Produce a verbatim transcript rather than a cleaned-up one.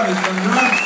Gracias.